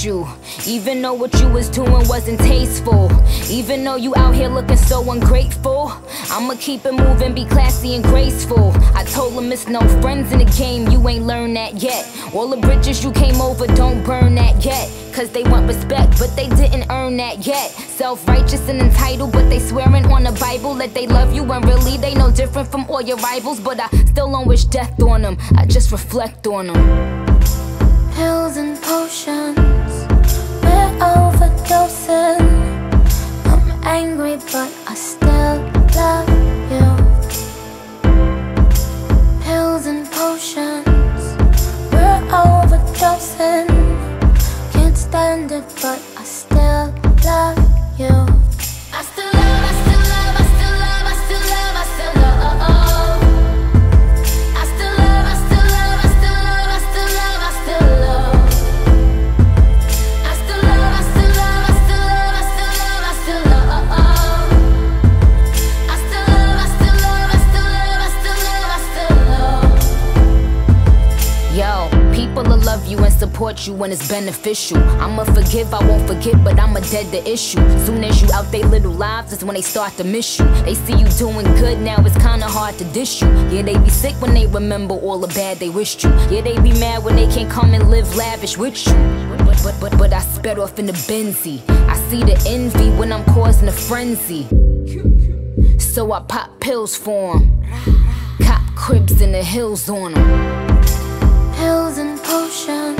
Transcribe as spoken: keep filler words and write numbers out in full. hate you, even though what you was doing wasn't tasteful. Even though you out here looking so ungrateful, I'ma keep it moving, be classy and graceful. I told him it's no friends in the game, you ain't learned that yet. All the bridges you came over, don't burn that yet. Cause they want respect, but they didn't earn that yet. Self-righteous and entitled, but they swearing on the Bible that they love you, and really they no different from all your rivals. But I still don't wish death on them, I just reflect on them. Pills and potions, we're overdosing. I'm angry, but I still love you. Pills and potions, we're overdosing. Can't stand it, but I still love you. I still love, I still love, I still love, I still love, I still love. Love you and support you when it's beneficial. I'ma forgive, I won't forget, but I'ma dead the issue. Soon as you out they little lives is when they start to miss you. They see you doing good, now it's kinda hard to diss you. Yeah, they be sick when they remember all the bad they wished you. Yeah, they be mad when they can't come and live lavish with you. But, but, but, but I sped off in the Benzie. I see the envy when I'm causing a frenzy, so I pop pills for 'em. Cop cribs in the hills on 'em. Pills and potions.